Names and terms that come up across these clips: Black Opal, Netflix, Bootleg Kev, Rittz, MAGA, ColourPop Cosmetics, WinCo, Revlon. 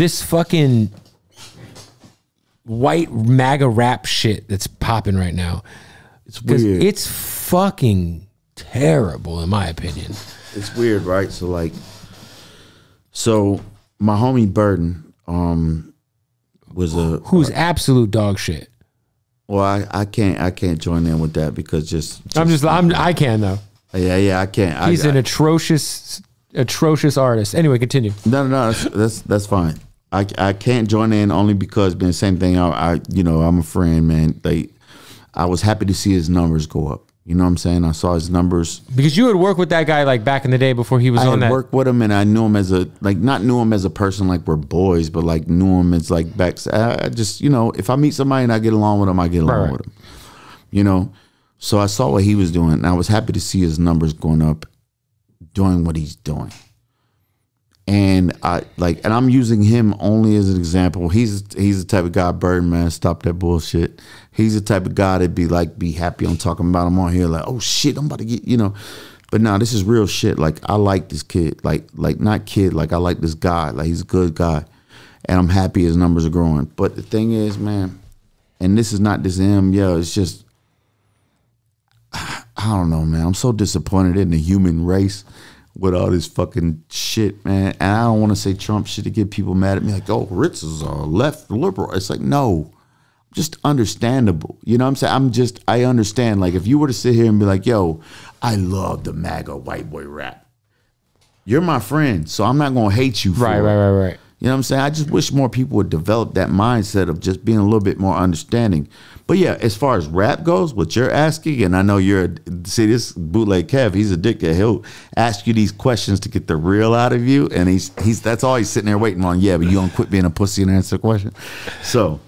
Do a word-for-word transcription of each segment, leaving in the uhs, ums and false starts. this fucking white MAGA rap shit that's popping right now. It's weird. It's fucking terrible, in my opinion. It's weird, right? So like, so my homie Burden um, was a who's uh, absolute dog shit. Well, I, I can't I can't join in with that because just, just I'm just I'm, I can though. Yeah, yeah, I can't. He's I, an I, atrocious, atrocious artist. Anyway, continue. No, no, no, that's that's, that's fine. I, I can't join in only because been the same thing. I, I you know I'm a friend, man. They, I was happy to see his numbers go up. You know what I'm saying? I saw his numbers because you would work with that guy like back in the day before he was I on that. I worked with him and I knew him as a like not knew him as a person like we're boys, but like knew him as like back. I just you know if I meet somebody and I get along with him, I get along right. with him. You know. So I saw what he was doing, and I was happy to see his numbers going up, doing what he's doing. And I like, and I'm using him only as an example. He's he's the type of guy, Birdman, stop that bullshit. He's the type of guy that be like, be happy I'm talking about him on here, like, oh shit, I'm about to get, you know. But nah, this is real shit. Like I like this kid, like like not kid, like I like this guy, like he's a good guy, and I'm happy his numbers are growing. But the thing is, man, and this is not this him, yeah, it's just. I don't know, man. I'm so disappointed in the human race with all this fucking shit, man. And I don't want to say Trump shit to get people mad at me. Like, oh, Rittz is a left liberal. It's like, no, just understandable. You know what I'm saying? I'm just, I understand. Like, if you were to sit here and be like, yo, I love the MAGA white boy rap. You're my friend, so I'm not going to hate you for right, it. Right, right, right. You know what I'm saying? I just wish more people would develop that mindset of just being a little bit more understanding. But yeah, as far as rap goes, what you're asking, and I know you're, a, see this Bootleg Kev, he's a dickhead. He'll ask you these questions to get the real out of you. And he's, he's that's all he's sitting there waiting on. Yeah, but you don't quit being a pussy and answer the question. So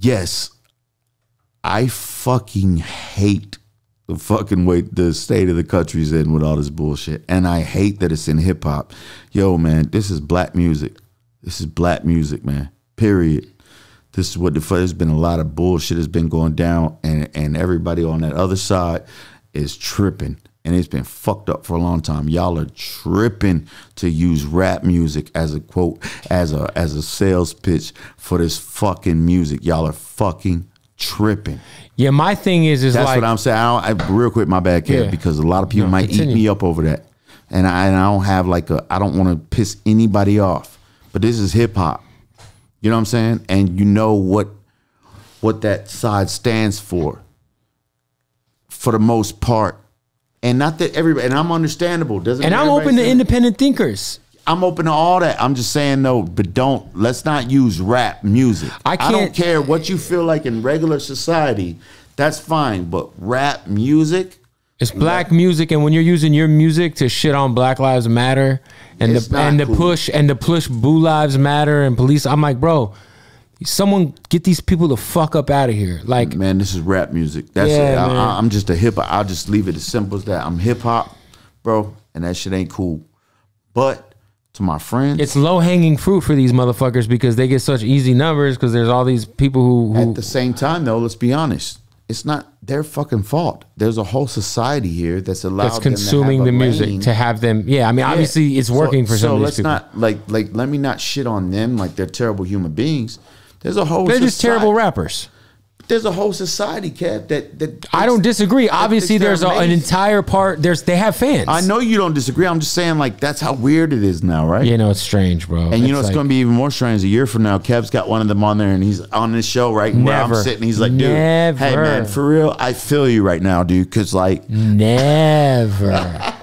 yes, I fucking hate the fucking way the state of the country's in with all this bullshit. And I hate that it's in hip hop. Yo, man, this is black music. This is black music, man, period. This is what the fuck, there's been a lot of bullshit that's been going down, and, and everybody on that other side is tripping, and it's been fucked up for a long time. Y'all are tripping to use rap music as a quote, as a as a sales pitch for this fucking music. Y'all are fucking tripping. Yeah, my thing is, is that's like, what I'm saying. I don't, I, real quick, my bad, Kev, yeah. because a lot of people no, might continue. eat me up over that, and I, and I don't have like a, I don't want to piss anybody off, but this is hip hop. You know what I'm saying? And you know what what that side stands for, for the most part. And not that everybody, and I'm understandable. Doesn't and I'm open to it? Independent thinkers. I'm open to all that. I'm just saying no, but don't, let's not use rap music. I, can't, I don't care what you feel like in regular society. That's fine, but rap music. It's black yeah. music, and when you're using your music to shit on Black Lives Matter and it's the and cool. the push and the push Blue Lives Matter and police, I'm like, bro, someone get these people the fuck up out of here. Like, man, this is rap music. That's yeah, it. I, I'm just a hip hop. I'll just leave it as simple as that. I'm hip hop, bro, and that shit ain't cool. But to my friends, it's low hanging fruit for these motherfuckers because they get such easy numbers because there's all these people who, who. At the same time, though, let's be honest. It's not their fucking fault. There's a whole society here that's allowed that's consuming them to have the music lane. to have them. Yeah, I mean, yeah. obviously it's working so, for some. So of these let's people. not like like let me not shit on them like they're terrible human beings. There's a whole. They're society. just terrible rappers. There's a whole society, Kev. That that I don't disagree. Obviously, there's a, an entire part. There's they have fans. I know you don't disagree. I'm just saying like that's how weird it is now, right? You know, it's strange, bro. And it's you know it's like, going to be even more strange a year from now. Kev's got one of them on there, and he's on this show right never, where I'm sitting. He's like, dude, never. hey man, for real, I feel you right now, dude, because like never.